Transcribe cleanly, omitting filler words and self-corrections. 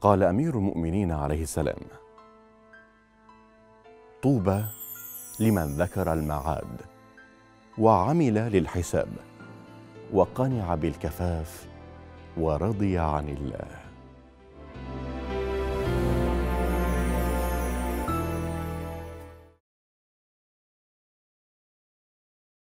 قال أمير المؤمنين عليه السلام: طوبى لمن ذكر المعاد وعمل للحساب وقنع بالكفاف ورضي عن الله.